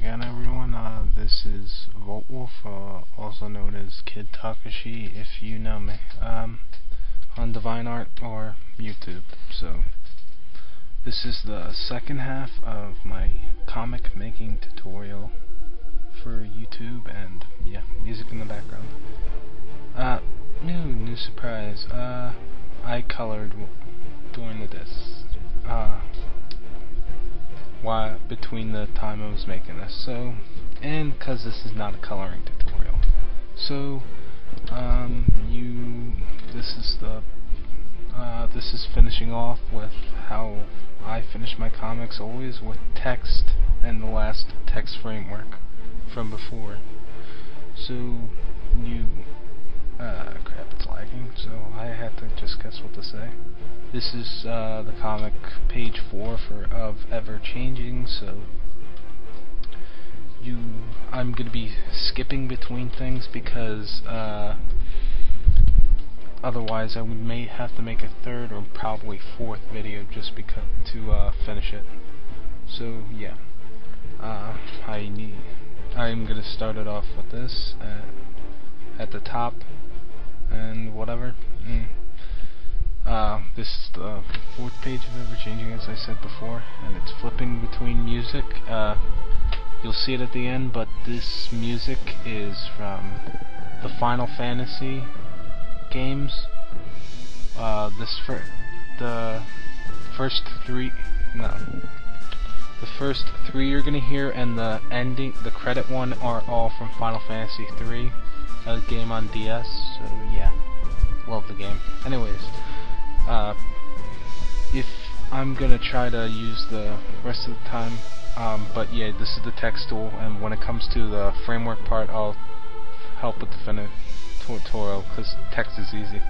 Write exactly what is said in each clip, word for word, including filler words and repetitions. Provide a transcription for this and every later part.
again, everyone. Uh, this is VoltWolf, uh, also known as Kid Takashi, if you know me, um, on Divine Art or YouTube. So, this is the second half of my comic making tutorial for YouTube, and yeah, music in the background. Uh, new, new surprise. Uh, I colored during this. Uh, Why between the time I was making this, so and because this is not a coloring tutorial, so um, you this is the uh, this is finishing off with how I finish my comics, always with text and the last text framework from before. So you uh, crap, it's lagging, so I have to just guess what to say. This is uh, the comic page four for of Ever Changing. So you, I'm gonna be skipping between things because uh, otherwise I would may have to make a third or probably fourth video just because to uh, finish it. So yeah, uh, I need. I'm gonna start it off with this uh, at the top and whatever. Mm. Uh, this is the fourth page of Ever Changing, as I said before, and it's flipping between music. Uh, you'll see it at the end, but this music is from the Final Fantasy games. Uh, this fir the first three, no, the first three you're gonna hear, and the ending, the credit one, are all from Final Fantasy three, a game on D S. So yeah, love the game. Anyways. Uh, if I'm gonna try to use the rest of the time, um, but yeah, this is the text tool, and when it comes to the framework part, I'll help with the finish tutorial because text is easy.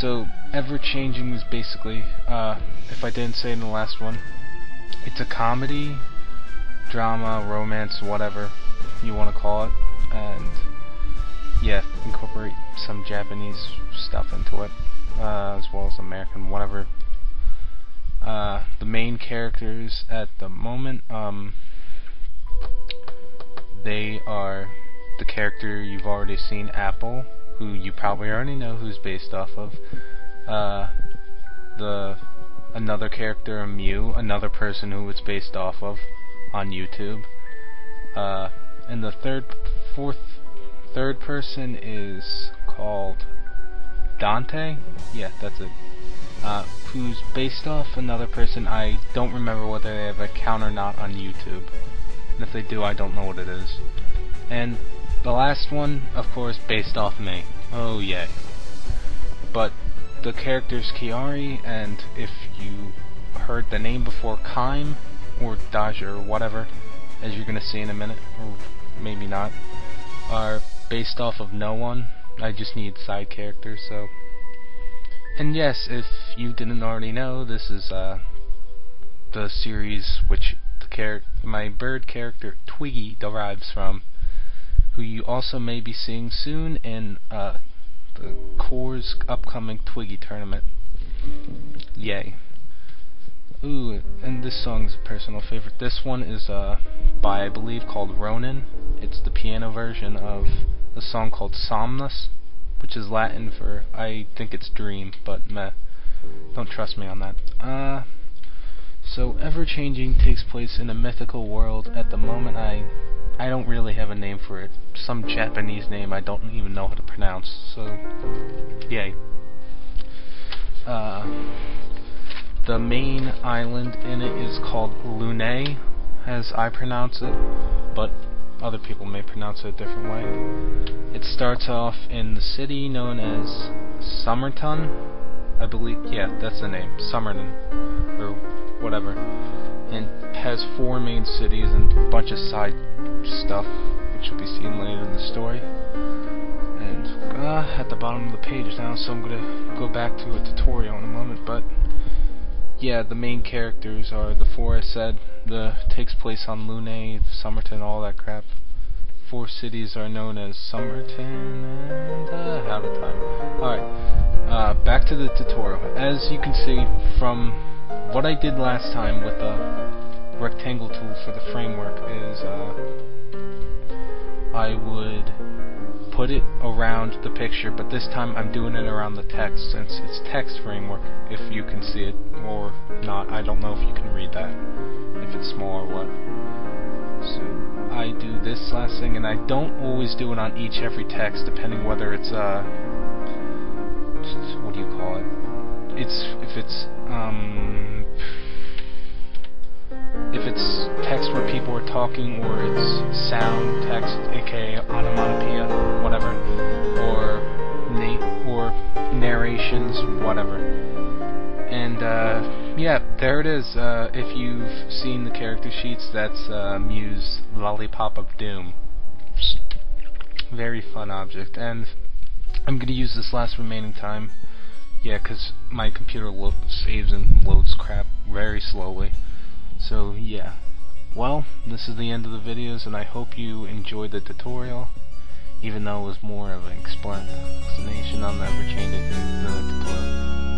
So, Ever Changing is basically, uh, if I didn't say it in the last one, it's a comedy, drama, romance, whatever you want to call it, and yeah, incorporate some Japanese stuff into it. Uh, as well as American, whatever. Uh, the main characters at the moment, um, they are the character you've already seen, Apple, who you probably already know who's based off of. Uh, the another character, Mew, another person who it's based off of on YouTube. Uh, and the third, fourth, third person is called Dante, yeah, that's it, uh, who's based off another person. I don't remember whether they have an account or not on YouTube, and if they do, I don't know what it is. And the last one, of course, based off me, oh yeah. But the character's Kiari, and if you heard the name before, Kaim, or Dajer, or whatever, as you're gonna see in a minute, or maybe not, are based off of no one. I just need side characters, so. And yes, if you didn't already know, this is uh, the series which the my bird character Twiggy derives from, who you also may be seeing soon in uh, the Core's upcoming Twiggy tournament. Yay. Ooh, and this song's a personal favorite. This one is uh, by, I believe, called Ronin. It's the piano version of a song called Somnus, which is Latin for, I think it's dream, but meh, don't trust me on that. Uh, so Ever Changing takes place in a mythical world. At the moment, I I don't really have a name for it. Some Japanese name I don't even know how to pronounce, so yay. Uh, the main island in it is called Lunae, as I pronounce it, but other people may pronounce it a different way. It starts off in the city known as Summerton, I believe, yeah, that's the name, Summerton, or whatever, and has four main cities and a bunch of side stuff, which will be seen later in the story. And uh, at the bottom of the page now, so I'm gonna go back to a tutorial in a moment, but yeah, the main characters are the four I said. The takes place on Lunae, Summerton, all that crap. Four cities are known as Summerton and uh, out of time. Alright, uh, back to the tutorial. As you can see from what I did last time with the rectangle tool for the framework is uh, I would put it around the picture, but this time I'm doing it around the text, since it's text framework, if you can see it or not. I don't know if you can read that, if it's small or what. So I do this last thing, and I don't always do it on each every text, depending whether it's uh, what do you call it? It's if it's um, if it's text where people are talking, or it's sound text, aka onomatopoeia, whatever, or na or narrations, whatever. And uh, yeah, there it is. Uh, if you've seen the character sheets, that's uh, Mew's Lollipop of Doom. Very fun object, and I'm gonna use this last remaining time. Yeah, because my computer lo saves and loads crap very slowly. So, yeah. Well, this is the end of the videos, and I hope you enjoyed the tutorial, even though it was more of an explanation on the Ever Changing tutorial.